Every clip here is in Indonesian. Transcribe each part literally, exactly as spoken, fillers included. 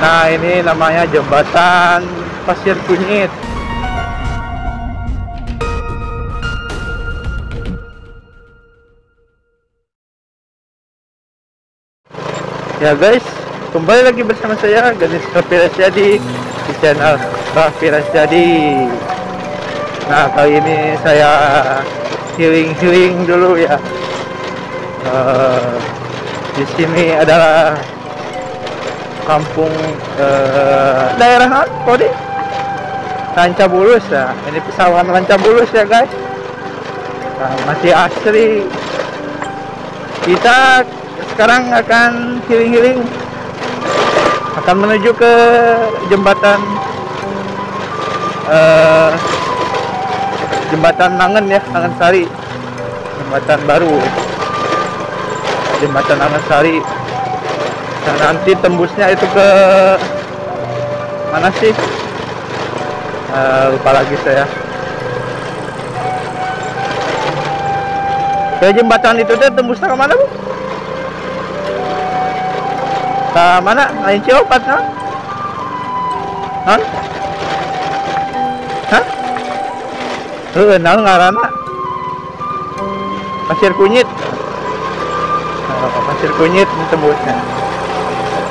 Nah, ini namanya jembatan Pasir Kunyit. Ya guys, kembali lagi bersama saya Ganis Rafi Rasyadi di channel Rafi Rasyadi. Nah, kali ini saya healing-healing dulu ya. Uh, di sini adalah kampung uh, daerah apa deh? Rancawati ya. Ini pesawahan Rancawati ya guys. Nah, masih asri. Kita sekarang akan healing-healing, akan menuju ke jembatan uh, jembatan Anggan ya, Anggan Sari, jembatan baru, jembatan Anggan Sari. Dan nanti tembusnya itu ke mana sih? Uh, lupa lagi saya. Ke jembatan itu deh, tembusnya kemana bu? Ke mana? Lain Ciopat, kan? Hah? Hah? Lu kenal ngarana? Pasir Kunyit. Oh, Pasir Kunyit disebutnya.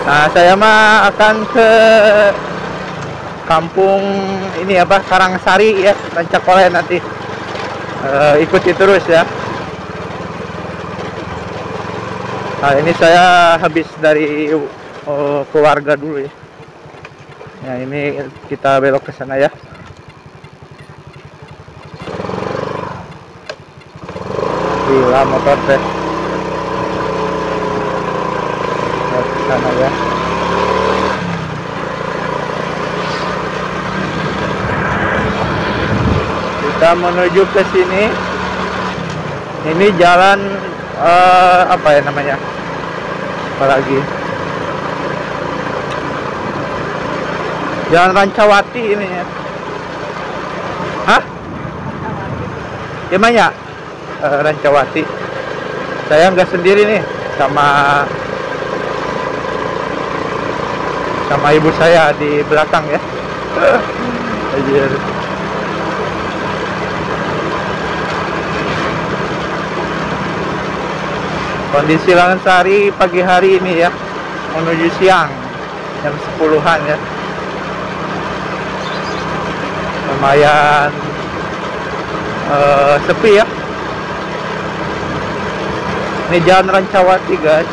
Nah, saya mah akan ke kampung ini apa? Karangsari ya, Cangkore nanti. E, ikuti terus ya. Nah, ini saya habis dari uh, keluarga dulu ya. Nah, ini kita belok ke sana ya. Gila motor teh. Belok ke sana ya. Kita menuju ke sini. Ini jalan Uh, apa ya namanya, apalagi jalan Rancawati ini ya. Hah? Gimana ya? Uh, Rancawati. Saya nggak sendiri nih, sama sama ibu saya di belakang ya. Kondisi Langgensari pagi hari ini ya, menuju siang jam sepuluhan ya, lumayan uh, sepi ya. Ini jalan Rancawati guys,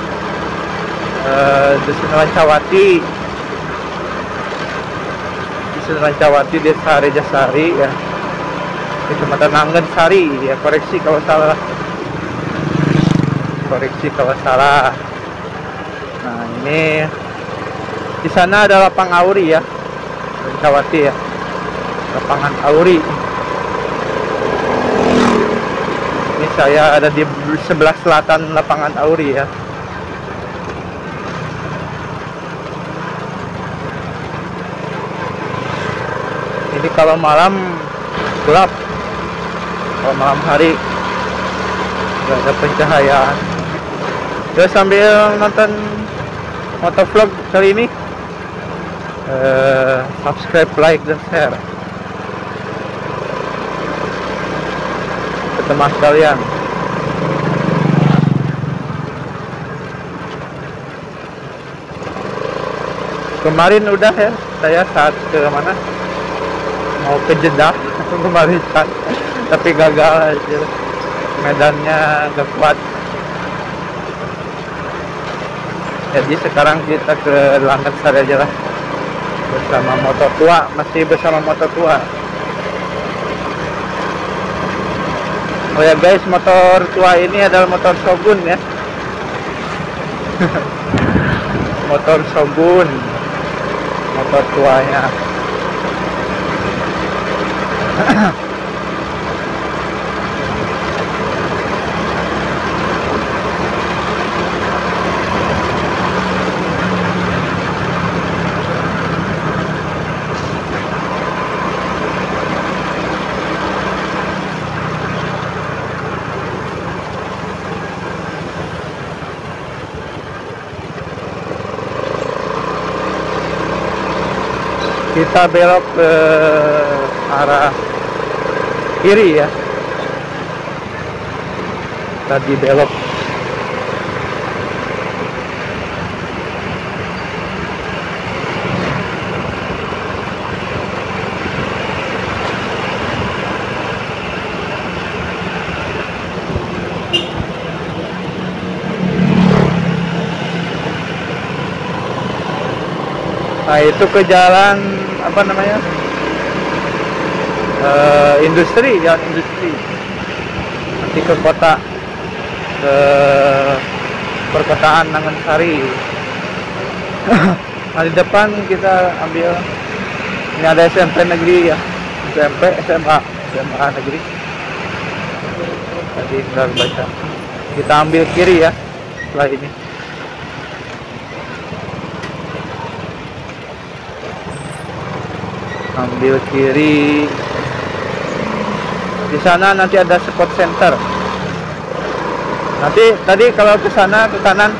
uh, dusun Rancawati, dusun Rancawati desa Rejasari ya, kecamatan Anggan Sari ya, koreksi kalau salah. Koreksi kalau salah. Nah, ini di sana ada lapang auri ya, Rancawati ya, lapangan auri. Ini saya ada di sebelah selatan lapangan auri ya. Ini kalau malam gelap, kalau malam hari nggak ada pencahayaan. Ya, sambil nonton motovlog kali ini, uh, subscribe, like, dan share ke teman sekalian. Kemarin udah ya, saya saat ke mana? Mau ke Jeddah, kemarin saat, tapi gagal aja. Medannya gak kuat. Jadi sekarang kita ke Langgensari aja lah, bersama motor tua, masih bersama motor tua. Oh ya guys, motor tua ini adalah motor Shogun ya. Motor Shogun, motor tuanya. kita belok ke arah kiri ya. Tadi belok. Nah itu ke jalan apa namanya e, industri, jalan industri nanti ke kota, ke perkotaan Langgensari. Nah di depan kita ambil, ini ada S M P negeri ya, S M P S M A S M A negeri tadi nggak baca. Kita ambil kiri ya setelah ini. Ambil kiri. Di sana nanti ada sport center. Nanti tadi kalau ke sana ke kanan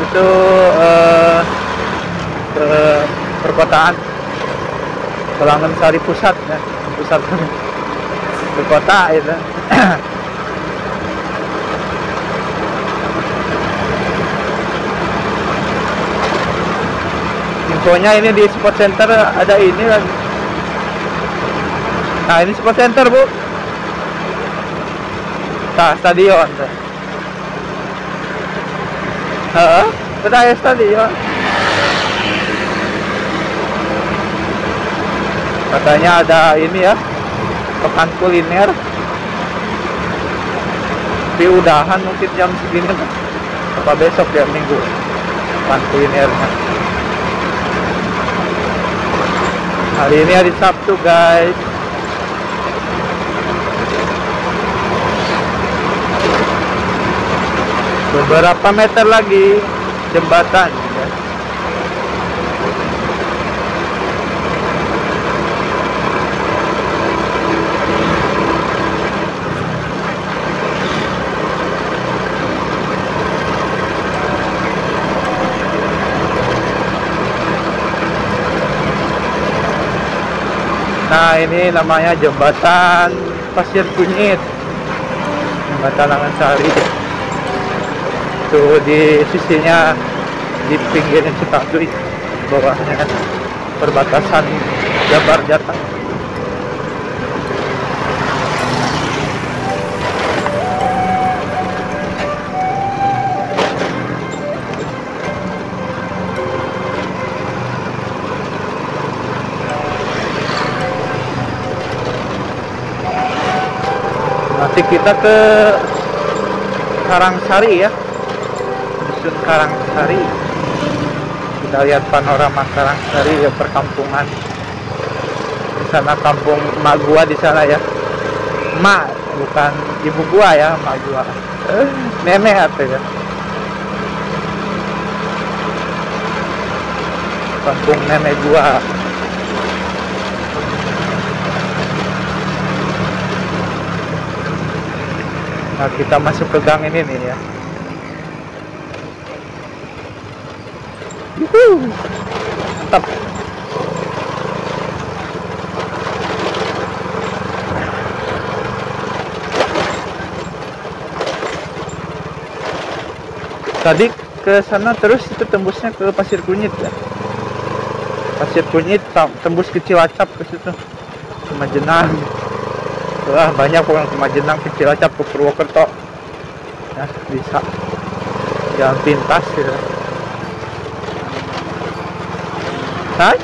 itu eh, ke perkotaan Langgensari pusat ya, pusat ke kota itu. Pokoknya ini di sport center ada ini lagi. Nah ini sport center bu. Nah stadion. Heeh, sudah ya stadion. Katanya ada ini ya, pekan kuliner. Tapi udahan mungkin jam segini. Apa besok ya minggu? Pekan kulinernya. Hari ini hari Sabtu guys. Beberapa meter lagi jembatan ya. Nah ini namanya jembatan Pasir Kunyit, jembatan Langgensari. Tuh di sisinya, di pinggirnya Citajui, bawahnya perbatasan Jabar Jatah. Kita ke Karangsari ya, dusun Karangsari. Kita lihat panorama Karangsari ya, perkampungan. Di sana kampung emak gua di sana ya, emak bukan ibu gua ya, emak gua eh, nenek atau ya. Kampung nenek gua. Nah, kita masuk ke gang ini nih ya. Yuhu, mantap. Tadi ke sana terus itu tembusnya ke Pasir Kunyit ya. Pasir Kunyit tembus ke Cilacap ke situ, ke Majenang. Wah, banyak orang ke Majenang, ke Cilacap, ke Purwokerto ya, bisa jalan pintas ya. Nah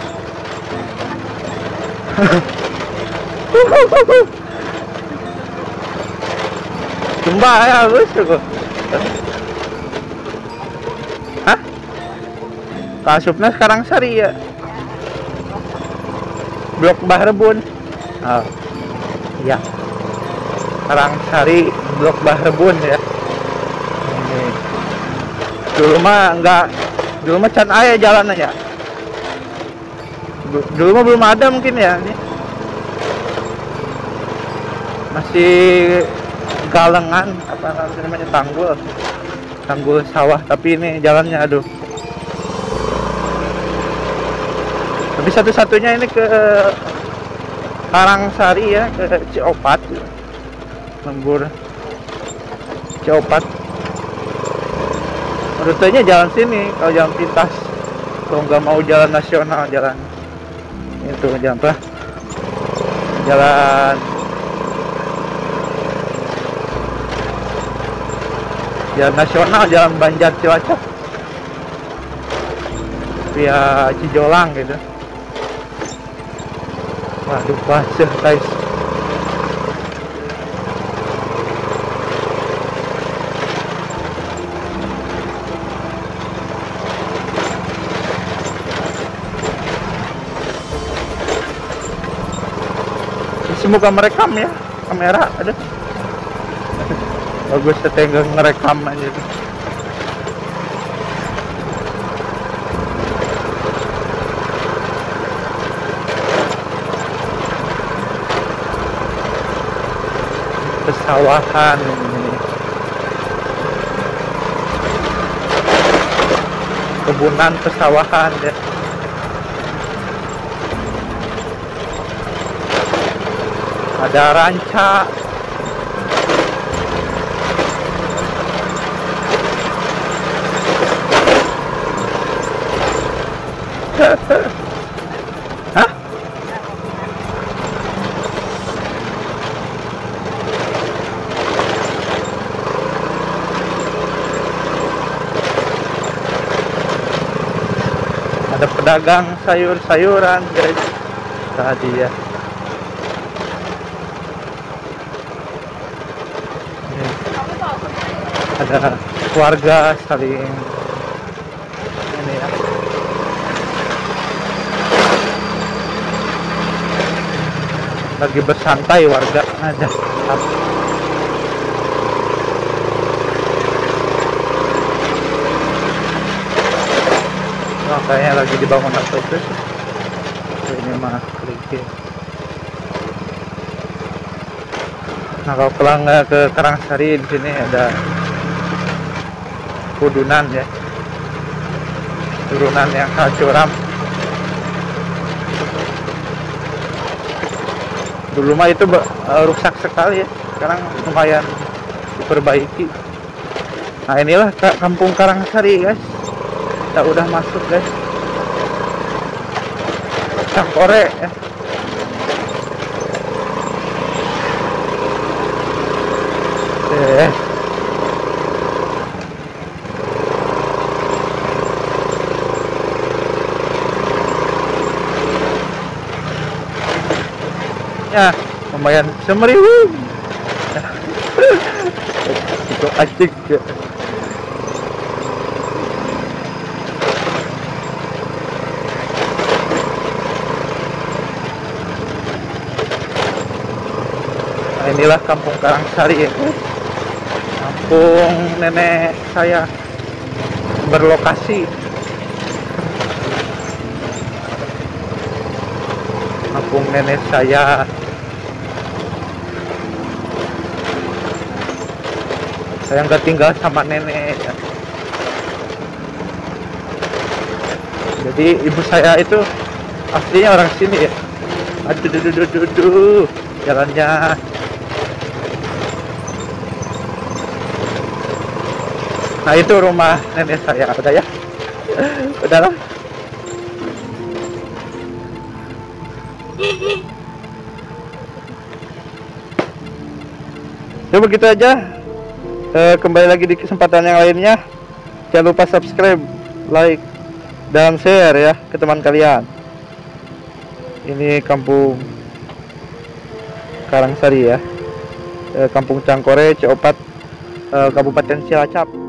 Jumba ya, harus tuh. Hah? Kasupnya Karangsari ya, Blok Mbah Rebun. Ah ya, Karangsari Blok Mbah Rebun ya. Ini dulu mah enggak, dulu mah can aya jalan aja. Dulu mah belum ada mungkin ya, ini masih galengan apa namanya, tanggul, tanggul sawah. Tapi ini jalannya aduh, Tapi satu-satunya ini ke Karangsari ya, ke Ciopat, lembur Ciopat. Rutenya jalan sini, kalau jalan pintas. Kalau nggak mau jalan nasional, jalan itu jalan apa? Jalan jalan nasional, jalan Banjar Cilacap via Cijolang gitu. Waduh, pasir guys. Semoga merekam ya, kamera ada. Bagus setengah ngerekam aja tuh. Pesawahan ini, kebunan pesawahan ya. Ada ranca. Hah? Ada pedagang sayur-sayuran guys tadi ya. Ada keluarga saling ini ya. Lagi bersantai warga aja. Nah, kayaknya lagi dibangun apa itu? Ini mah kerikil. Nah, kalau pelangga ke Karangsari di sini ada kudunan ya, turunan yang kacuram. Dulu mah itu uh, rusak sekali ya, sekarang lumayan diperbaiki. Nah inilah kampung Karangsari guys, kita udah masuk guys. Cangkore ya. Oke. Ya, lumayan semeriwing. Itu asik ya. Nah, inilah kampung Karangsari ya. Kampung nenek saya berlokasi. Kampung nenek saya. Saya nggak tinggal sama nenek ya. Jadi ibu saya itu aslinya orang sini ya. Aduh, duh, duh, duh, duh. Jalannya nah itu rumah nenek saya. Udah ya, udahlah. Ya begitu aja. Kembali lagi di kesempatan yang lainnya. Jangan lupa subscribe, like, dan share ya ke teman kalian. Ini kampung Karangsari ya, kampung Cangkore, Ciopat, Kabupaten Cilacap.